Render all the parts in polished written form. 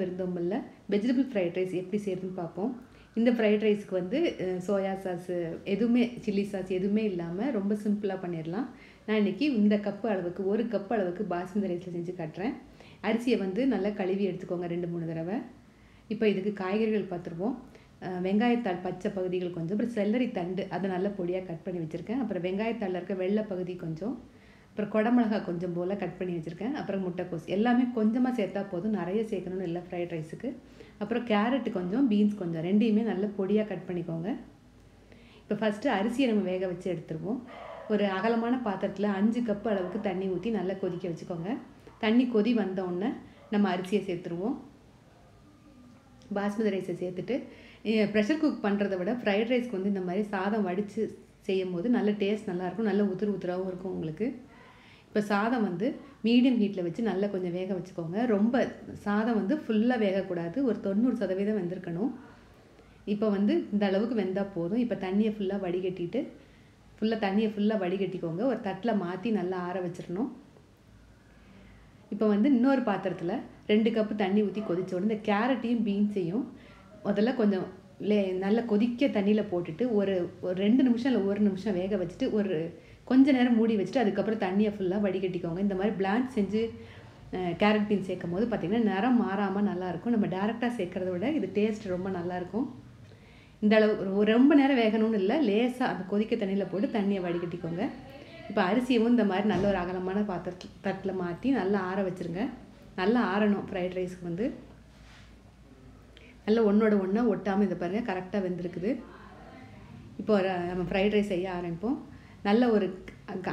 விருந்தோம்பல்ல vegetable fried rice எப்படி செய்யறதுன்னு பார்ப்போம். இந்த ஃப்ரைட் ரைஸுக்கு வந்து சோயா சாஸ் எதுவுமே சில்லி சாஸ் எதுவுமே இல்லாமல் ரொம்ப சிம்பிளாக பண்ணிடலாம். நான் இன்றைக்கி இந்த கப்பு அளவுக்கு ஒரு கப் அளவுக்கு பாஸ்மதி ரைஸில் செஞ்சு காட்டுறேன். அரிசியை வந்து நல்லா கழுவி எடுத்துக்கோங்க 2-3 தடவை. இப்போ இதுக்கு காய்கறிகள் பார்த்துருவோம். வெங்காயத்தாள் பச்சை பகுதிகள் கொஞ்சம், அப்புறம் செல்லரி தண்டு அதை நல்லா பொடியாக கட் பண்ணி வச்சுருக்கேன். அப்புறம் வெங்காயத்தாளில் இருக்க வெள்ளை பகுதி கொஞ்சம், அப்புறம் குடமிளகா கொஞ்சம் போல் கட் பண்ணி வச்சுருக்கேன். அப்புறம் முட்டைக்கோஸ் எல்லாமே கொஞ்சமாக சேர்த்தா போதும், நிறைய சேர்க்கணும்னு இல்லை ஃப்ரைட் ரைஸுக்கு. அப்புறம் கேரட்டு கொஞ்சம், பீன்ஸ் கொஞ்சம், ரெண்டையுமே நல்லா பொடியாக கட் பண்ணிக்கோங்க. இப்போ ஃபஸ்ட்டு அரிசியை நம்ம வேக வச்சு எடுத்துருவோம். ஒரு அகலமான பாத்திரத்தில் 5 கப்பு அளவுக்கு தண்ணி ஊற்றி நல்லா கொதிக்க வச்சுக்கோங்க. தண்ணி கொதி வந்தோடனே நம்ம அரிசியை சேர்த்துருவோம். பாஸ்மதி ரைஸை சேர்த்துட்டு ப்ரெஷர் குக் பண்ணுறதை விட ஃப்ரைட் ரைஸ்க்கு வந்து இந்த மாதிரி சாதம் வடித்து செய்யும் போது நல்ல டேஸ்ட் நல்லாயிருக்கும், நல்ல உதிராகவும் இருக்கும் உங்களுக்கு. இப்போ சாதம் வந்து மீடியம் ஹீட்டில் வச்சு நல்லா கொஞ்சம் வேக வச்சுக்கோங்க. ரொம்ப சாதம் வந்து ஃபுல்லாக வேகக்கூடாது, ஒரு 90% வெந்திருக்கணும். இப்போ வந்து இந்த அளவுக்கு வெந்தால் போதும். இப்போ தண்ணியை ஃபுல்லாக வடிகட்டிக்கோங்க. ஒரு தட்டில் மாற்றி நல்லா ஆற வச்சிடணும். இப்போ வந்து இன்னொரு பாத்திரத்தில் 2 கப்பு தண்ணி ஊற்றி கொதிச்சோடனே இந்த கேரட்டையும் பீன்ஸையும் முதல்ல கொஞ்சம் நல்லா கொதிக்க தண்ணியில் போட்டுட்டு ஒரு 2 நிமிஷம் இல்லை 1 நிமிஷம் வேக வச்சுட்டு ஒரு கொஞ்சம் நேரம் மூடி வச்சுட்டு அதுக்கப்புறம் தண்ணியை ஃபுல்லாக வடிகட்டிக்கோங்க. இந்த மாதிரி பிளான்ச் செஞ்சு கேரட் பீன் சேர்க்கும் போது பார்த்திங்கன்னா நிறம் மாறாமல் நல்லாயிருக்கும். நம்ம டேரெக்டாக சேர்க்குறத விட இது டேஸ்ட் ரொம்ப நல்லாயிருக்கும். இந்த அளவு ரொம்ப நேரம் வேகணும்னு இல்லை, லேசாக அந்த கொதிக்க தண்ணியில் போட்டு தண்ணியை வடிகட்டிக்கோங்க. இப்போ அரிசியும் இந்த மாதிரி நல்ல ஒரு அகலமான தட்டில் மாற்றி நல்லா ஆற வச்சுருங்க. நல்லா ஆறணும் ஃப்ரைட் ரைஸ்க்கு வந்து. நல்லா ஒன்றோட ஒன்றா ஒட்டாமல் இதை பாருங்கள் கரெக்டாக வெந்திருக்குது. இப்போ நம்ம ஃப்ரைட் ரைஸ் செய்ய ஆரம்பிப்போம். நல்ல ஒரு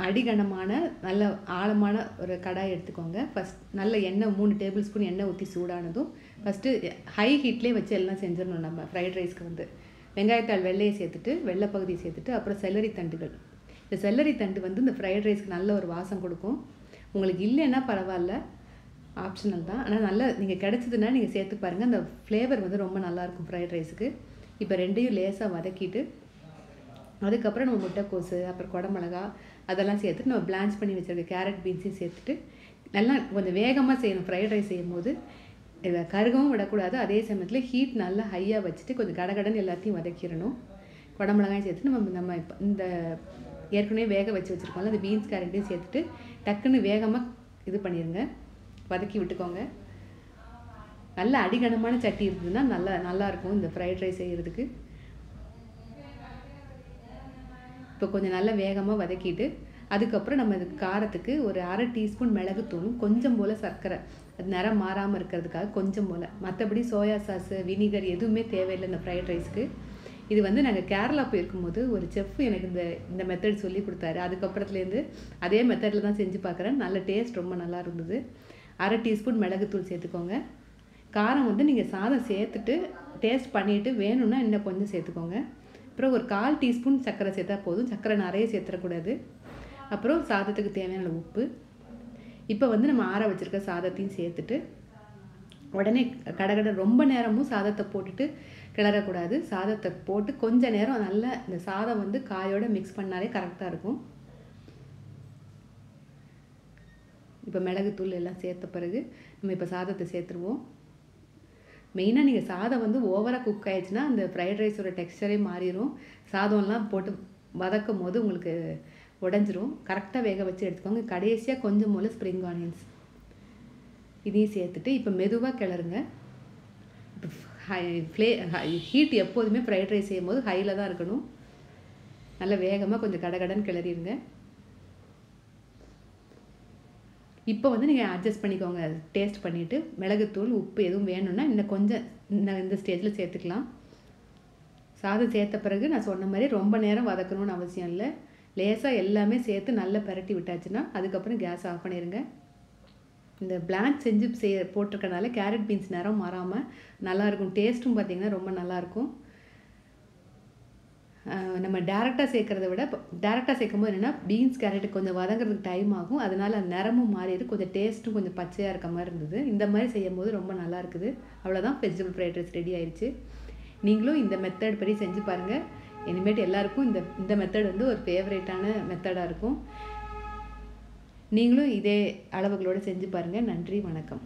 அடிகனமான நல்ல ஆழமான ஒரு கடாய் எடுத்துக்கோங்க. ஃபஸ்ட் நல்ல எண்ணெய் 3 டேபிள் ஸ்பூன் எண்ணெய் ஊற்றி சூடானதும் ஃபஸ்ட்டு ஹை ஹீட்லேயே வச்சு எல்லாம் செஞ்சிடணும். நம்ம ஃப்ரைட் ரைஸ்க்கு வந்து வெங்காயத்தாள் வெள்ளையை சேர்த்துட்டு வெள்ளை பகுதியை சேர்த்துட்டு அப்புறம் செல்லரி தண்டுகள். இந்த செல்லரி தண்டு வந்து இந்த ஃப்ரைட் ரைஸ்க்கு நல்ல ஒரு வாசம் கொடுக்கும். உங்களுக்கு இல்லைன்னா பரவாயில்ல, ஆப்ஷனல் தான். ஆனால் நல்லா நீங்கள் கிடச்சிதுன்னா நீங்கள் சேர்த்து பாருங்கள். அந்த ஃப்ளேவர் வந்து ரொம்ப நல்லாயிருக்கும் ஃப்ரைட் ரைஸுக்கு. இப்போ ரெண்டையும் லேசாக வதக்கிட்டு அதுக்கப்புறம் நம்ம முட்டைக்கோசு அப்புறம் குடமிளகா அதெல்லாம் சேர்த்துட்டு நம்ம பிளான்ச் பண்ணி வச்சுருக்க கேரட் பீன்ஸையும் சேர்த்துட்டு நல்லா கொஞ்சம் வேகமாக செய்யணும். ஃப்ரைட் ரைஸ் செய்யும் போது இதை கருகவும் விடக்கூடாது, அதே சமயத்தில் ஹீட் நல்லா ஹையாக வச்சுட்டு கொஞ்சம் கடகடன்னு எல்லாத்தையும் வதக்கிடணும். குடமிளகாயும் சேர்த்துட்டு நம்ம இந்த ஏற்கனவே வேக வச்சு வச்சுருக்கோம்ல அந்த பீன்ஸ் கேரட்டையும் சேர்த்துட்டு டக்குன்னு வேகமாக இது பண்ணிடுங்க, வதக்கி விட்டுக்கோங்க. நல்ல அடிகனமான சட்டி இருந்ததுன்னா நல்லாயிருக்கும் இந்த ஃப்ரைட் ரைஸ் செய்கிறதுக்கு. இப்போ கொஞ்சம் நல்லா வேகமாக வதக்கிட்டு அதுக்கப்புறம் நம்ம இதுக்கு காரத்துக்கு ஒரு 1/2 டீஸ்பூன் மிளகுத்தூளும் கொஞ்சம் போல் சர்க்கரை, அது நிறம் மாறாமல் இருக்கிறதுக்காக கொஞ்சம் போல். மற்றபடி சோயா சாஸு வினிகர் எதுவுமே தேவையில்லை இந்த ஃப்ரைட் ரைஸ்க்கு. இது வந்து நாங்கள் கேரளா போயிருக்கும்போது ஒரு செஃப் எனக்கு இந்த மெத்தட் சொல்லி கொடுத்தாரு. அதுக்கப்புறத்துலேருந்து அதே மெத்தடில் தான் செஞ்சு பார்க்குறேன். நல்ல டேஸ்ட் ரொம்ப நல்லா இருந்தது. 1/2 டீஸ்பூன் மிளகுத்தூள் சேர்த்துக்கோங்க. காரம் வந்து நீங்கள் சாதம் சேர்த்துட்டு டேஸ்ட் பண்ணிவிட்டு வேணும்னா இன்னும் கொஞ்சம் சேர்த்துக்கோங்க. அப்புறம் ஒரு 1/4 டீஸ்பூன் சர்க்கரை சேர்த்தா போதும், சர்க்கரை நிறைய சேர்த்துடக்கூடாது. அப்புறம் சாதத்துக்கு தேவையான உப்பு. இப்போ வந்து நம்ம ஆற வச்சுருக்க சாதத்தையும் சேர்த்துட்டு உடனே கடகட ரொம்ப நேரமும் சாதத்தை போட்டுட்டு கிளறக்கூடாது. சாதத்தை போட்டு கொஞ்சம் நேரம் நல்லா இந்த சாதம் வந்து காயோடு மிக்ஸ் பண்ணாலே கரெக்டாக இருக்கும். இப்போ மிளகுத்தூள் எல்லாம் சேர்த்த பிறகு நம்ம இப்போ சாதத்தை சேர்த்துருவோம். மெயினாக நீங்கள் சாதம் வந்து ஓவராக குக் ஆயிடுச்சுன்னா அந்த ஃப்ரைட் ரைஸோட டெக்ஸ்டரே மாறிடும். சாதம்லாம் போட்டு வதக்கும் போது உங்களுக்கு உடஞ்சிரும். கரெக்டாக வேக வச்சு எடுத்துக்கோங்க. கடைசியாக கொஞ்சம் போல் ஸ்ப்ரிங் ஆனியன்ஸ் இதையும் சேர்த்துட்டு இப்போ மெதுவாக கிளறுங்க. இப்போ ஹீட் எப்போதுமே ஃப்ரைட் ரைஸ் செய்யும் போது ஹையில் தான் இருக்கணும். நல்லா வேகமாக கொஞ்சம் கடகடன்னு கிளறிடுங்க. இப்போ வந்து நீங்கள் அட்ஜஸ்ட் பண்ணிக்கோங்க, டேஸ்ட் பண்ணிவிட்டு மிளகுத்தூள் உப்பு எதுவும் வேணும்னா இன்னும் கொஞ்சம் இந்த ஸ்டேஜில் சேர்த்துக்கலாம். சாதம் சேர்த்த பிறகு நான் சொன்ன மாதிரி ரொம்ப நேரம் வதக்கணும்னு அவசியம் இல்லை. லேசாக எல்லாமே சேர்த்து நல்லா பரட்டி விட்டாச்சுன்னா அதுக்கப்புறம் கேஸ் ஆஃப் பண்ணிடுங்க. இந்த பிளான்ச் செஞ்சு போட்டிருக்கனால கேரட் பீன்ஸ் நேரம் மாறாமல் நல்லாயிருக்கும். டேஸ்ட்டும் பார்த்திங்கன்னா ரொம்ப நல்லாயிருக்கும். நம்ம டேரெக்டாக சேர்க்குறத விட டேரெக்டாக சேர்க்கும் போது என்னென்னா பீன்ஸ் கேரட்டு கொஞ்சம் வதங்குறதுக்கு டைம் ஆகும். அதனால் நிறமும் மாறிடு, கொஞ்சம் டேஸ்ட்டும் கொஞ்சம் பச்சையாக இருக்க மாதிரி இருந்தது. இந்த மாதிரி செய்யும் போது ரொம்ப நல்லா இருக்குது. அவ்வளோதான், வெஜிடபிள் ஃப்ரைட் ரைஸ் ரெடி ஆயிடுச்சு. நீங்களும் இந்த மெத்தட் படி செஞ்சு பாருங்கள். இனிமேட்டு எல்லாேருக்கும் இந்த மெத்தட் வந்து ஒரு ஃபேவரேட்டான மெத்தடாக இருக்கும். நீங்களும் இதே அளவுகளோடு செஞ்சு பாருங்கள். நன்றி, வணக்கம்.